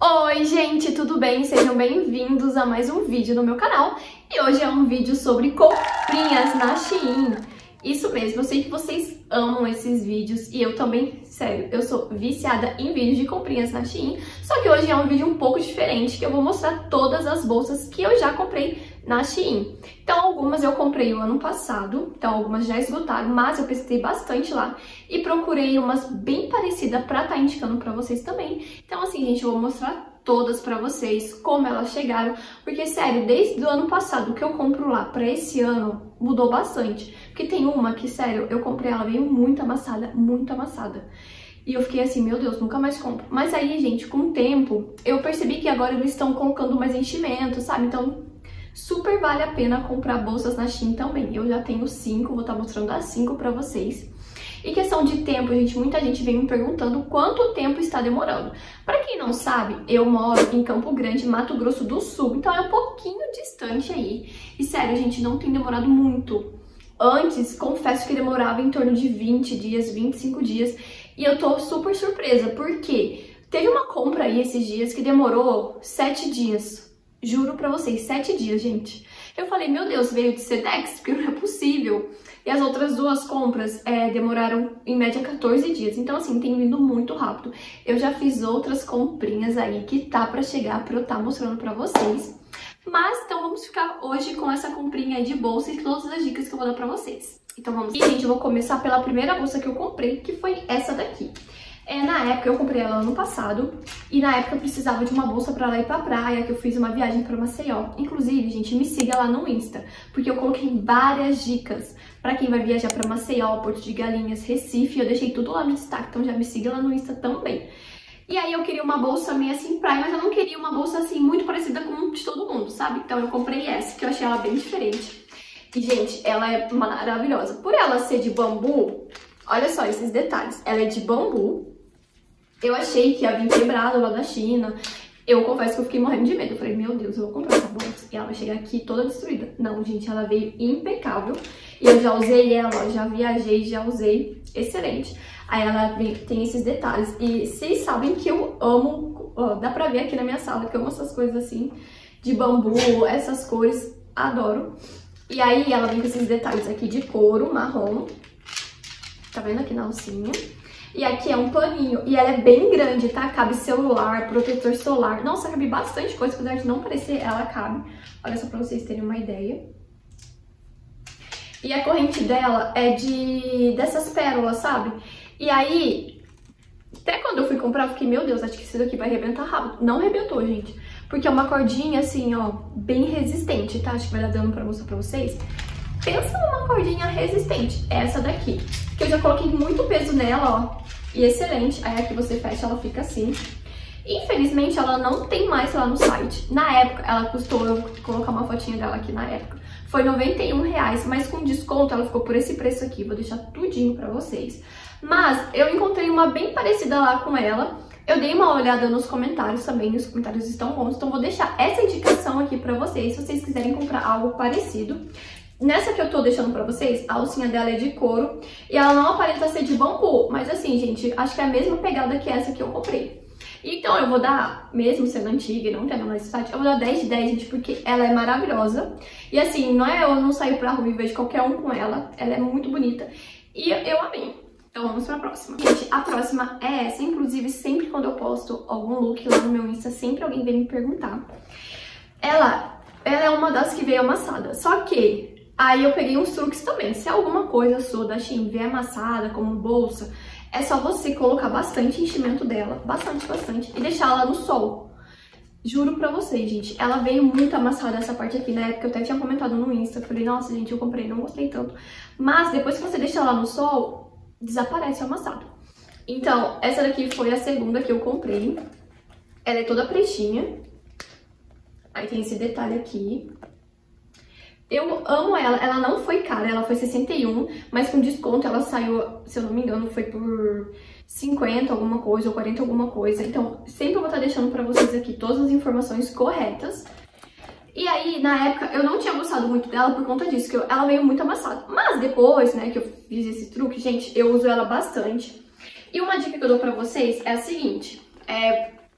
Oi gente, tudo bem? Sejam bem-vindos a mais um vídeo no meu canal. E hoje é um vídeo sobre comprinhas na Shein. Isso mesmo, eu sei que vocês amam esses vídeos e eu também, sério, eu sou viciada em vídeos de comprinhas na Shein. Só que hoje é um vídeo um pouco diferente, que eu vou mostrar todas as bolsas que eu já comprei na Shein. Então algumas eu comprei o ano passado, então algumas já esgotaram, mas eu pesquisei bastante lá e procurei umas bem parecidas pra estar indicando pra vocês também. Então assim, gente, eu vou mostrar todas pra vocês, como elas chegaram, porque sério, desde o ano passado que eu compro lá pra esse ano, mudou bastante. Porque tem uma que, sério, eu comprei, ela veio muito amassada, muito amassada. E eu fiquei assim, meu Deus, nunca mais compro. Mas aí, gente, com o tempo, eu percebi que agora eles estão colocando mais enchimento, sabe? Então super vale a pena comprar bolsas na Shein também. Eu já tenho 5, vou estar mostrando as 5 pra vocês. E questão de tempo, gente, muita gente vem me perguntando quanto tempo está demorando. Pra quem não sabe, eu moro em Campo Grande, Mato Grosso do Sul, então é um pouquinho distante aí. E sério, gente, não tem demorado muito. Antes, confesso que demorava em torno de 20 dias, 25 dias. E eu tô super surpresa, porque teve uma compra aí esses dias que demorou 7 dias. Juro pra vocês, 7 dias, gente. Eu falei, meu Deus, veio de Sedex, porque não é possível. E as outras duas compras demoraram, em média, 14 dias. Então, assim, tem vindo muito rápido. Eu já fiz outras comprinhas aí que tá pra chegar, pra eu estar mostrando pra vocês. Mas, então, vamos ficar hoje com essa comprinha aí de bolsa e todas as dicas que eu vou dar pra vocês. Então, vamos. E, gente, eu vou começar pela primeira bolsa que eu comprei, que foi essa daqui. Na época, eu comprei ela ano passado, e na época eu precisava de uma bolsa pra lá ir pra praia, que eu fiz uma viagem pra Maceió. Inclusive, gente, me siga lá no Insta, porque eu coloquei várias dicas pra quem vai viajar pra Maceió, Porto de Galinhas, Recife, eu deixei tudo lá no destaque, então já me siga lá no Insta também. E aí eu queria uma bolsa meio assim praia, mas eu não queria uma bolsa assim muito parecida com de todo mundo, sabe? Então eu comprei essa, que eu achei ela bem diferente. E, gente, ela é maravilhosa. Por ela ser de bambu, olha só esses detalhes, ela é de bambu. Eu achei que ia vir quebrada lá da China. Eu confesso que eu fiquei morrendo de medo. Eu falei, meu Deus, eu vou comprar essa bolsa e ela vai chegar aqui toda destruída. Não, gente, ela veio impecável. E eu já usei ela, já viajei, já usei. Excelente. Aí ela tem esses detalhes. E vocês sabem que eu amo... Ó, dá pra ver aqui na minha sala que eu amo essas coisas assim, de bambu, essas cores. Adoro. E aí ela vem com esses detalhes aqui de couro, marrom. Tá vendo aqui na alcinha? E aqui é um paninho, e ela é bem grande, tá? Cabe celular, protetor solar. Nossa, cabe bastante coisa, apesar de não parecer, ela cabe. Olha só pra vocês terem uma ideia. E a corrente dela é dessas pérolas, sabe? E aí, até quando eu fui comprar, eu fiquei, meu Deus, acho que isso daqui vai arrebentar rápido. Não arrebentou, gente. Porque é uma cordinha, assim, ó, bem resistente, tá? Acho que vai dar dano pra mostrar pra vocês. Pensa numa cordinha resistente, essa daqui. Que eu já coloquei muito peso nela, ó. E excelente. Aí aqui você fecha, ela fica assim. Infelizmente, ela não tem mais lá no site. Na época, ela custou, eu vou colocar uma fotinha dela aqui na época. Foi R$91, mas com desconto ela ficou por esse preço aqui. Vou deixar tudinho pra vocês. Mas eu encontrei uma bem parecida lá com ela. Eu dei uma olhada nos comentários também, os comentários estão bons. Então vou deixar essa indicação aqui pra vocês, se vocês quiserem comprar algo parecido. Nessa que eu tô deixando pra vocês, a alcinha dela é de couro e ela não aparenta ser de bambu, mas assim, gente, acho que é a mesma pegada que essa que eu comprei. Então eu vou dar, mesmo sendo antiga e não tendo mais site, eu vou dar 10 de 10, gente, porque ela é maravilhosa. E assim, não é eu não sair pra rua e vejo qualquer um com ela, ela é muito bonita e eu amei. Então vamos pra próxima. Gente, a próxima é essa, inclusive sempre quando eu posto algum look lá no meu Insta, sempre alguém vem me perguntar. Ela é uma das que veio amassada, só que... Aí eu peguei uns truques também, se alguma coisa sua da Shein vier amassada, como bolsa, é só você colocar bastante enchimento dela, bastante, bastante, e deixar ela no sol. Juro pra vocês, gente, ela veio muito amassada essa parte aqui, na época eu até tinha comentado no Insta, falei, nossa, gente, eu comprei, não gostei tanto. Mas depois que você deixa ela no sol, desaparece o amassado. Então, essa daqui foi a segunda que eu comprei, ela é toda pretinha, aí tem esse detalhe aqui. Eu amo ela, ela não foi cara, ela foi 61, mas com desconto ela saiu, se eu não me engano, foi por 50 alguma coisa ou 40 alguma coisa. Então, sempre eu vou estar deixando pra vocês aqui todas as informações corretas. E aí, na época, eu não tinha gostado muito dela por conta disso, que ela veio muito amassada. Mas depois, né, que eu fiz esse truque, gente, eu uso ela bastante. E uma dica que eu dou pra vocês é a seguinte,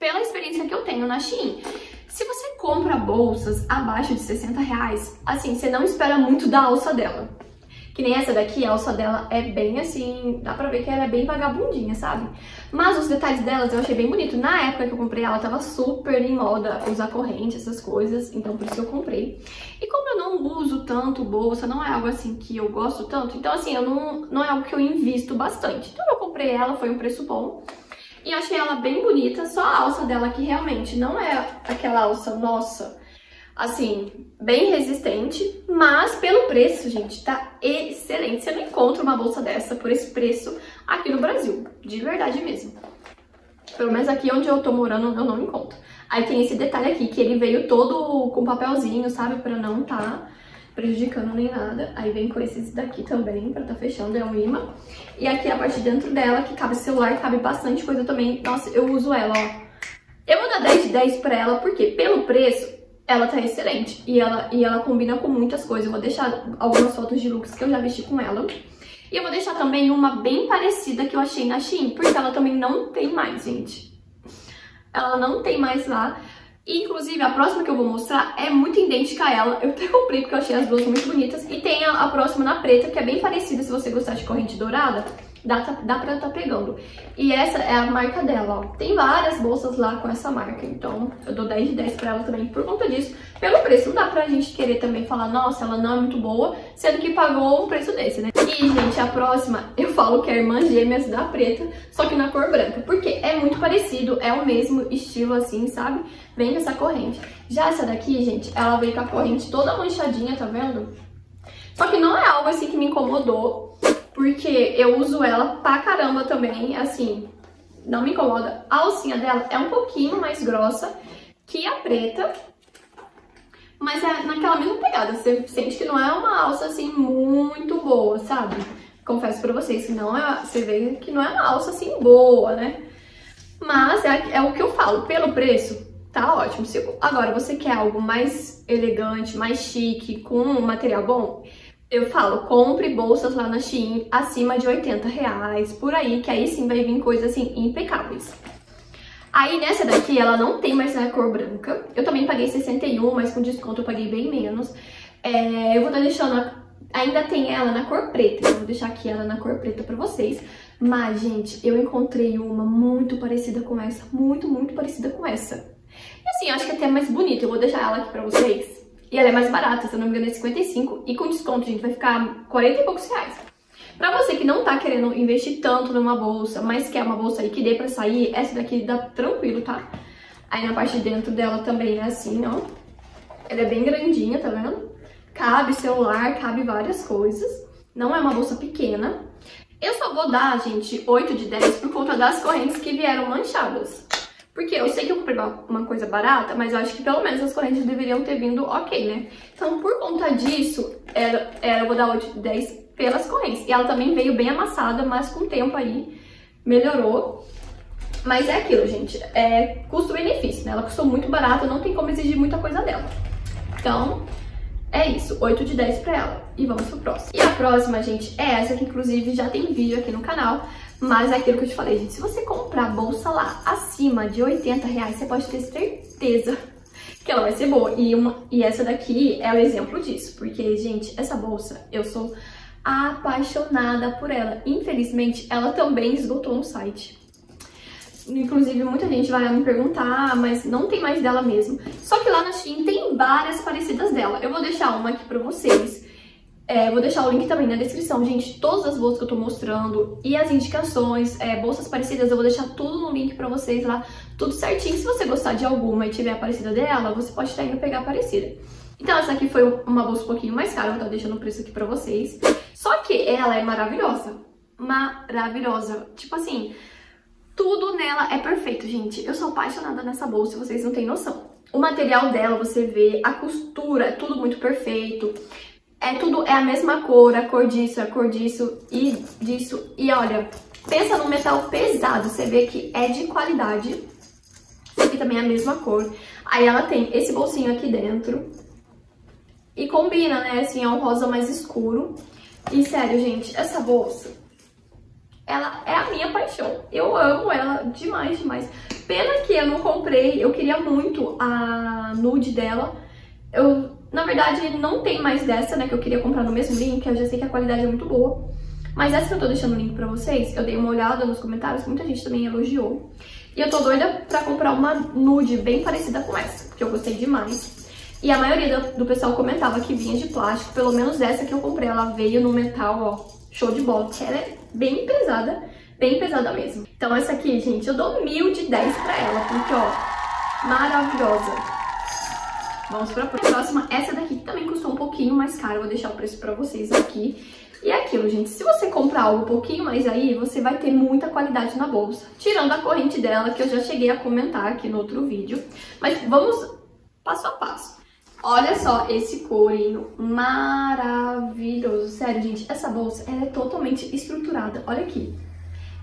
pela experiência que eu tenho na Shein. Se você compra bolsas abaixo de 60 reais, assim, você não espera muito da alça dela. Que nem essa daqui, a alça dela é bem assim, dá pra ver que ela é bem vagabundinha, sabe? Mas os detalhes delas eu achei bem bonito. Na época que eu comprei ela tava super em moda usar corrente, essas coisas, então por isso que eu comprei. E como eu não uso tanto bolsa, não é algo assim que eu gosto tanto, então assim, eu não é algo que eu invisto bastante. Então eu comprei ela, foi um preço bom. E eu achei ela bem bonita, só a alça dela que realmente não é aquela alça, nossa, assim, bem resistente, mas pelo preço, gente, tá excelente. Você não encontra uma bolsa dessa por esse preço aqui no Brasil, de verdade mesmo. Pelo menos aqui onde eu tô morando, eu não encontro. Aí tem esse detalhe aqui, que ele veio todo com papelzinho, sabe, pra não tá prejudicando nem nada. Aí vem com esses daqui também, pra tá fechando, é um imã. E aqui é a parte de dentro dela, que cabe celular, cabe bastante coisa também. Nossa, eu uso ela, ó. Eu vou dar 10 de 10 pra ela, porque pelo preço, ela tá excelente. E ela combina com muitas coisas. Eu vou deixar algumas fotos de looks que eu já vesti com ela. E eu vou deixar também uma bem parecida que eu achei na Shein, porque ela também não tem mais, gente. Ela não tem mais lá. Inclusive, a próxima que eu vou mostrar é muito idêntica a ela. Eu até comprei porque eu achei as duas muito bonitas. E tem a próxima na preta, que é bem parecida. Se você gostar de corrente dourada, dá pra tá pegando. E essa é a marca dela, ó. Tem várias bolsas lá com essa marca. Então, eu dou 10 de 10 pra ela também por conta disso. Pelo preço, não dá pra gente querer também falar, nossa, ela não é muito boa, sendo que pagou um preço desse, né? E, gente, a próxima, eu falo que é a irmã gêmeas da preta, só que na cor branca. Porque é muito parecido, é o mesmo estilo assim, sabe? Vem com essa corrente. Já essa daqui, gente, ela veio com a corrente toda manchadinha, tá vendo? Só que não é algo assim que me incomodou, porque eu uso ela pra caramba também, assim, não me incomoda. A alcinha dela é um pouquinho mais grossa que a preta, mas é naquela mesma pegada. Você sente que não é uma alça, assim, muito boa, sabe? Confesso pra vocês que não é... Você vê que não é uma alça, assim, boa, né? Mas é o que eu falo. Pelo preço, tá ótimo. Se agora você quer algo mais elegante, mais chique, com um material bom... Eu falo, compre bolsas lá na Shein acima de 80 reais, por aí, que aí sim vai vir coisas assim impecáveis. Aí nessa daqui, ela não tem mais a cor branca. Eu também paguei 61, mas com desconto eu paguei bem menos. Eu vou estar deixando, ainda tem ela na cor preta, eu vou deixar aqui ela na cor preta pra vocês. Mas, gente, eu encontrei uma muito parecida com essa, muito parecida com essa. E assim, eu acho que até é mais bonita, eu vou deixar ela aqui pra vocês. E ela é mais barata, se eu não me engano é 55, e com desconto, gente, vai ficar 40 e poucos reais. Pra você que não tá querendo investir tanto numa bolsa, mas quer uma bolsa aí que dê pra sair, essa daqui dá tranquilo, tá? Aí na parte de dentro dela também é assim, ó. Ela é bem grandinha, tá vendo? Cabe celular, cabe várias coisas. Não é uma bolsa pequena. Eu só vou dar, gente, 8 de 10 por conta das correntes que vieram manchadas. Porque eu sei que eu comprei uma coisa barata, mas eu acho que pelo menos as correntes deveriam ter vindo ok, né? Então, por conta disso, eu vou dar 8 de 10 pelas correntes. E ela também veio bem amassada, mas com o tempo aí melhorou. Mas é aquilo, gente. É custo-benefício, né? Ela custou muito barata, não tem como exigir muita coisa dela. Então, é isso. 8 de 10 pra ela. E vamos pro próximo. E a próxima, gente, é essa que, inclusive, já tem vídeo aqui no canal. Mas é aquilo que eu te falei, gente, se você comprar bolsa lá acima de 80 reais, você pode ter certeza que ela vai ser boa. E essa daqui é o exemplo disso, porque, gente, essa bolsa, eu sou apaixonada por ela. Infelizmente, ela também esgotou no site. Inclusive, muita gente vai me perguntar, mas não tem mais dela mesmo. Só que lá na Shein tem várias parecidas dela. Eu vou deixar uma aqui pra vocês. Vou deixar o link também na descrição, gente, todas as bolsas que eu tô mostrando e as indicações, bolsas parecidas, eu vou deixar tudo no link pra vocês lá, tudo certinho. Se você gostar de alguma e tiver a parecida dela, você pode estar indo pegar a parecida. Então essa aqui foi uma bolsa um pouquinho mais cara, eu vou estar deixando o preço aqui pra vocês. Só que ela é maravilhosa, maravilhosa, tipo assim, tudo nela é perfeito, gente. Eu sou apaixonada nessa bolsa, vocês não têm noção. O material dela, você vê, a costura, é tudo muito perfeito. Tudo é a mesma cor, a cor disso e disso. E olha, pensa num metal pesado, você vê que é de qualidade. Esse aqui também é a mesma cor. Aí ela tem esse bolsinho aqui dentro. E combina, né? Assim, é um rosa mais escuro. E sério, gente, essa bolsa, ela é a minha paixão. Eu amo ela demais, demais. Pena que eu não comprei, eu queria muito a nude dela. Eu, na verdade, não tem mais dessa, né, que eu queria comprar no mesmo link, eu já sei que a qualidade é muito boa. Mas essa que eu tô deixando o link pra vocês, eu dei uma olhada nos comentários, muita gente também elogiou. E eu tô doida pra comprar uma nude bem parecida com essa, porque eu gostei demais. E a maioria do pessoal comentava que vinha de plástico, pelo menos essa que eu comprei, ela veio no metal, ó, show de bola. Ela é bem pesada mesmo. Então essa aqui, gente, eu dou 1000 de 10 pra ela, porque, ó, maravilhosa. Vamos pra próxima. Essa daqui também custou um pouquinho mais caro. Eu vou deixar o preço pra vocês aqui. E é aquilo, gente. Se você comprar algo um pouquinho mais aí, você vai ter muita qualidade na bolsa. Tirando a corrente dela, que eu já cheguei a comentar aqui no outro vídeo. Mas vamos passo a passo. Olha só esse corinho maravilhoso. Sério, gente. Essa bolsa, ela é totalmente estruturada. Olha aqui.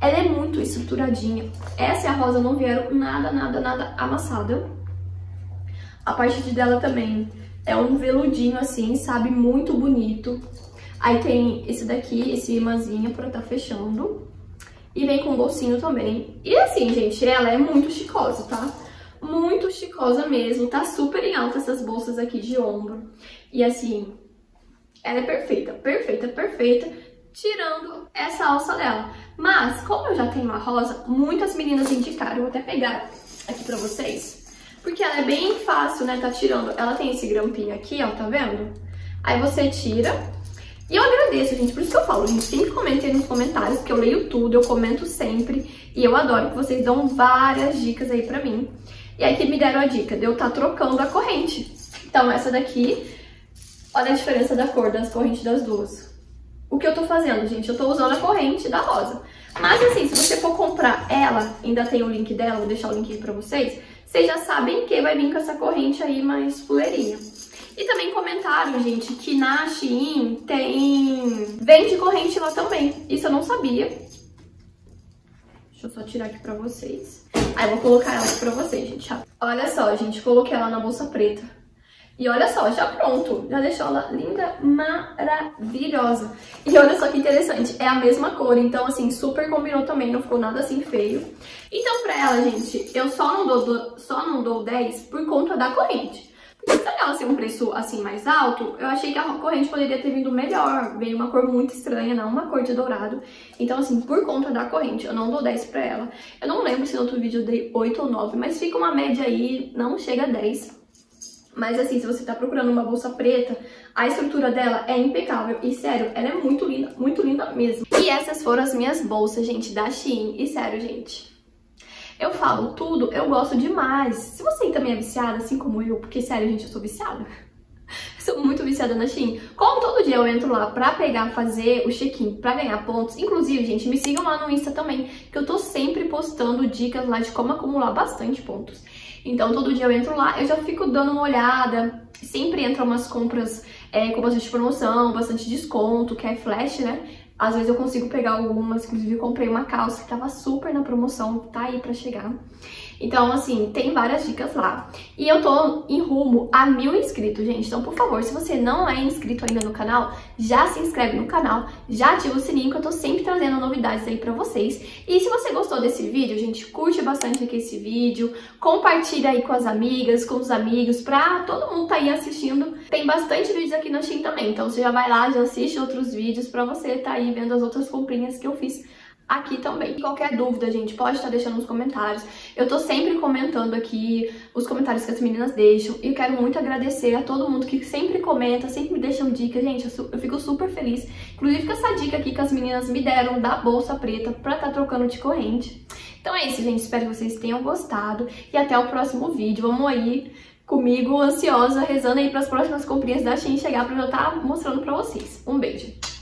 Ela é muito estruturadinha. Essa e a rosa não vieram nada amassada. A parte dela também é um veludinho assim, sabe? Muito bonito. Aí tem esse daqui, esse imãzinho pra tá fechando. E vem com bolsinho também. E assim, gente, ela é muito chicosa, tá? Muito chicosa mesmo. Tá super em alta essas bolsas aqui de ombro. E assim, ela é perfeita, perfeita, perfeita. Tirando essa alça dela. Mas, como eu já tenho a rosa, muitas meninas indicaram. Eu vou até pegar aqui pra vocês. Porque ela é bem fácil, né, tá tirando. Ela tem esse grampinho aqui, ó, tá vendo? Aí você tira. E eu agradeço, gente, por isso que eu falo, gente, sempre comentem nos comentários, porque eu leio tudo, eu comento sempre. E eu adoro que vocês dão várias dicas aí pra mim. E aí que me deram a dica de eu tá trocando a corrente. Então essa daqui, olha a diferença da cor das correntes das duas. O que eu tô fazendo, gente? Eu tô usando a corrente da rosa. Mas assim, se você for comprar ela, ainda tem o link dela, vou deixar o link aí pra vocês. Vocês já sabem que vai vir com essa corrente aí mais fuleirinha. E também comentaram, gente, que na Shein vende corrente lá também. Isso eu não sabia. Deixa eu só tirar aqui pra vocês. Aí eu vou colocar ela aqui pra vocês, gente. Olha só, gente, coloquei ela na bolsa preta. E olha só, já pronto. Já deixou ela linda, maravilhosa. E olha só que interessante, é a mesma cor. Então, assim, super combinou também, não ficou nada assim feio. Então, pra ela, gente, eu só não dou 10 por conta da corrente. Porque se ela ser um preço, assim, mais alto, eu achei que a corrente poderia ter vindo melhor. Veio uma cor muito estranha, não uma cor de dourado. Então, assim, por conta da corrente, eu não dou 10 pra ela. Eu não lembro se no outro vídeo eu dei 8 ou 9, mas fica uma média aí, não chega a 10. Mas assim, se você tá procurando uma bolsa preta, a estrutura dela é impecável. E sério, ela é muito linda mesmo. E essas foram as minhas bolsas, gente, da Shein. E sério, gente, eu falo tudo, eu gosto demais. Se você também é viciada, assim como eu, porque sério, gente, eu sou viciada. Sou muito viciada na Shein. Como todo dia eu entro lá pra pegar, fazer o check-in, pra ganhar pontos. Inclusive, gente, me sigam lá no Insta também, que eu tô sempre postando dicas lá de como acumular bastante pontos. Então, todo dia eu entro lá, eu já fico dando uma olhada. Sempre entram umas compras com bastante promoção, bastante desconto, que é flash, né? Às vezes eu consigo pegar algumas, inclusive eu comprei uma calça que tava super na promoção, tá aí pra chegar. Então, assim, tem várias dicas lá. E eu tô em rumo a 1000 inscritos, gente. Então, por favor, se você não é inscrito ainda no canal, já se inscreve no canal, já ativa o sininho que eu tô sempre trazendo novidades aí pra vocês. E se você gostou desse vídeo, gente, curte bastante aqui esse vídeo, compartilha aí com as amigas, com os amigos, pra todo mundo tá aí assistindo. Tem bastante vídeos aqui na Shein também, então você já vai lá, já assiste outros vídeos pra você tá aí vendo as outras comprinhas que eu fiz aqui também. E qualquer dúvida, gente, pode estar deixando nos comentários. Eu tô sempre comentando aqui os comentários que as meninas deixam. E eu quero muito agradecer a todo mundo que sempre comenta, sempre me deixam dicas. Gente, eu fico super feliz. Inclusive com essa dica aqui que as meninas me deram da bolsa preta pra tá trocando de corrente. Então é isso, gente. Espero que vocês tenham gostado. E até o próximo vídeo. Vamos aí comigo, ansiosa, rezando aí pras próximas comprinhas da Shein chegar pra eu estar mostrando pra vocês. Um beijo!